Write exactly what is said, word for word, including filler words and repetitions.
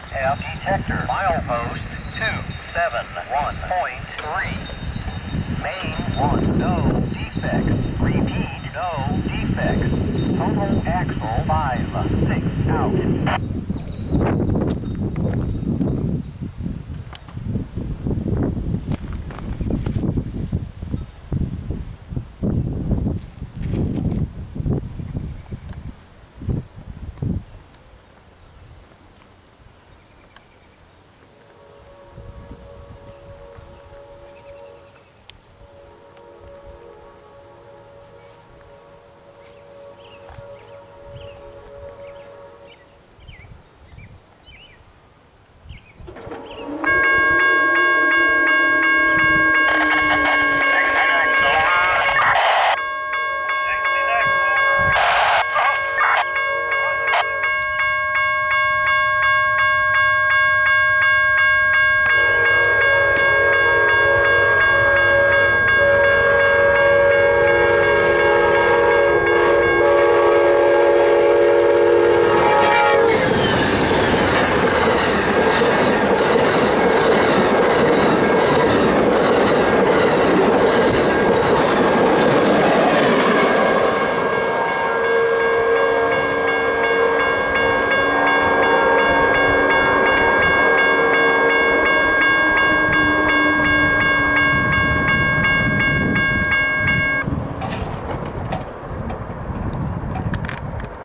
left-half detector, mile post two seven one point three. Main one, no defects. Repeat, no defects. Total axle five.